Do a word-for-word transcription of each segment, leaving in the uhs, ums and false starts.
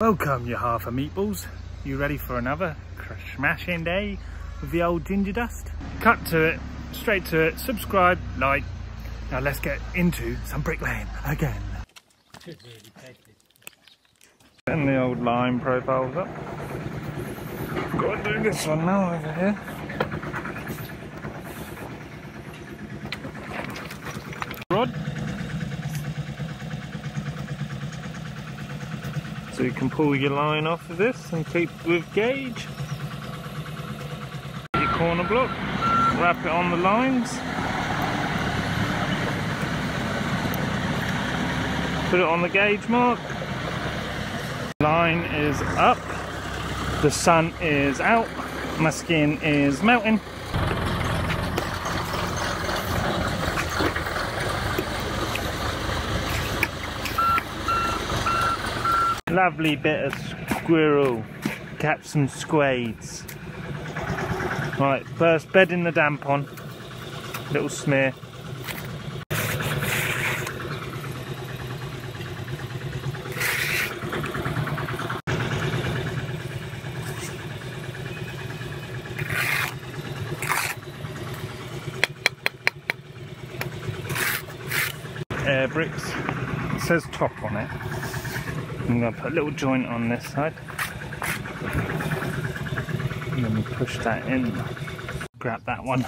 Welcome, you half a meatballs. You ready for another smashing day with the old Ginger Dust? Cut to it, straight to it, subscribe, like. Now let's get into some brick lane again. Getting the old line profiles up. Gotta do this one now over here. Rod. So you can pull your line off of this and keep with gauge. Your corner block, wrap it on the lines. Put it on the gauge mark. Line is up, the sun is out, my skin is melting. Lovely bit of squirrel, catch some squades. Right, first bed in the dampon, little smear. Air bricks, it says top on it. I'm going to put a little joint on this side and then we push that in, grab that one.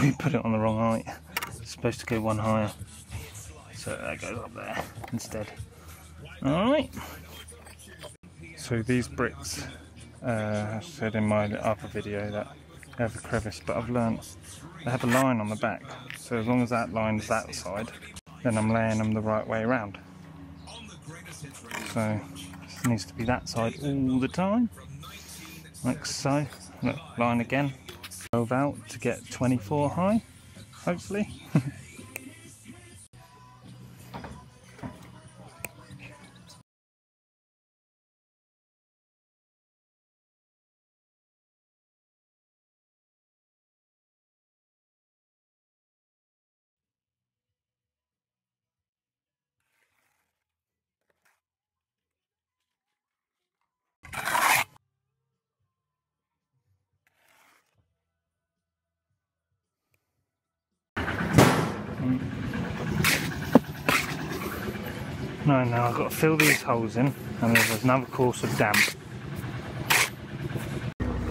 We put it on the wrong height, it's supposed to go one higher, so that goes up there instead. Alright, so these bricks, uh, I said in my other video that they have a crevice, but I've learnt they have a line on the back, so as long as that line's that side, then I'm laying them the right way around. So it needs to be that side all the time, like so. Look, line again, twelve out to get twenty-four high, hopefully. No, now I've got to fill these holes in, and there's another course of damp.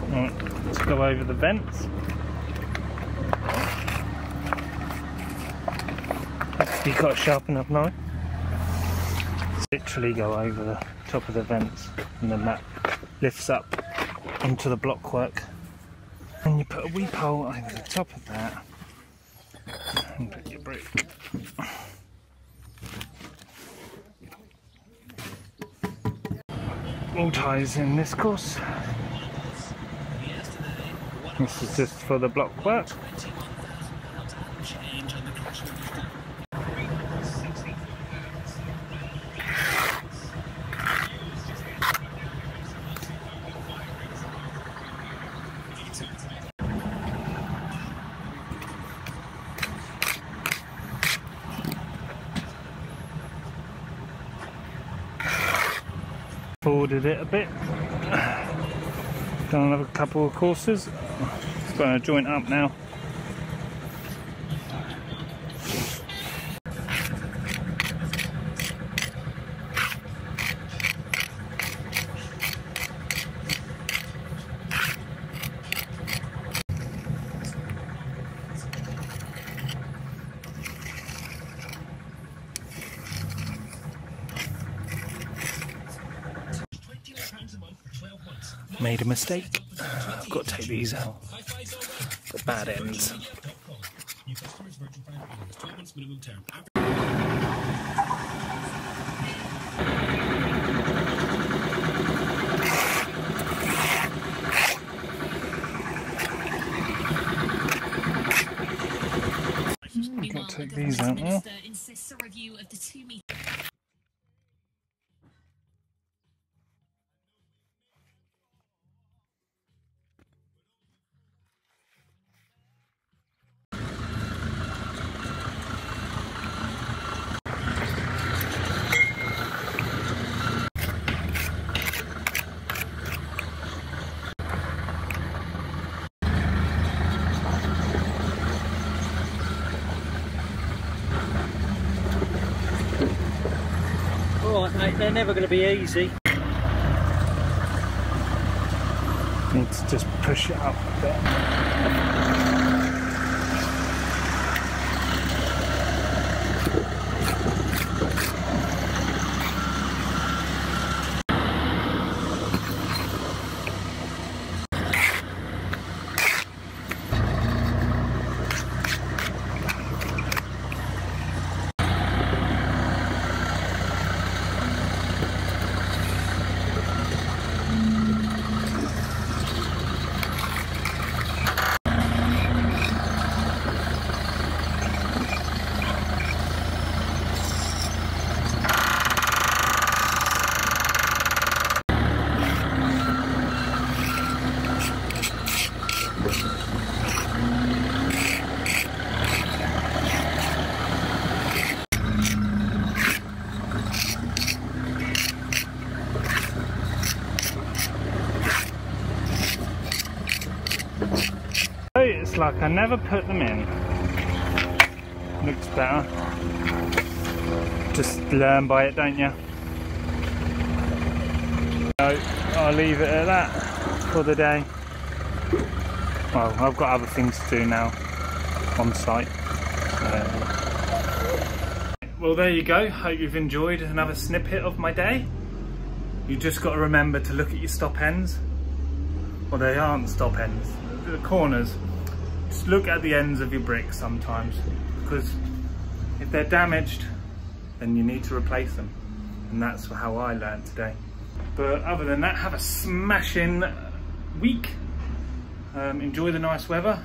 Right, let's go over the vents. You've got a sharp enough knife. Literally go over the top of the vents, and then that lifts up into the blockwork. And you put a weep hole over the top of that, and put your brick. All ties in this course. This is just for the block work. Forwarded it a bit, done another couple of courses. It's going to joint up now. Made a mistake. I've got to take these out. The bad ends. I've got to take these out now. they're never going to be easy. Need to just push it up a bit. It's like I never put them in. Looks better. Just learn by it, don't you? So I'll leave it at that for the day. Well, I've got other things to do now on site. So. Well, there you go. Hope you've enjoyed another snippet of my day. You just got to remember to look at your stop ends. Well, they aren't stop ends. The corners. Just look at the ends of your bricks sometimes, because if they're damaged then you need to replace them, and that's how I learned today. But other than that, have a smashing week. Um, enjoy the nice weather.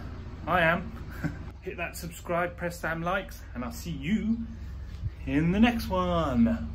I am. Hit that subscribe, press them likes, and I'll see you in the next one.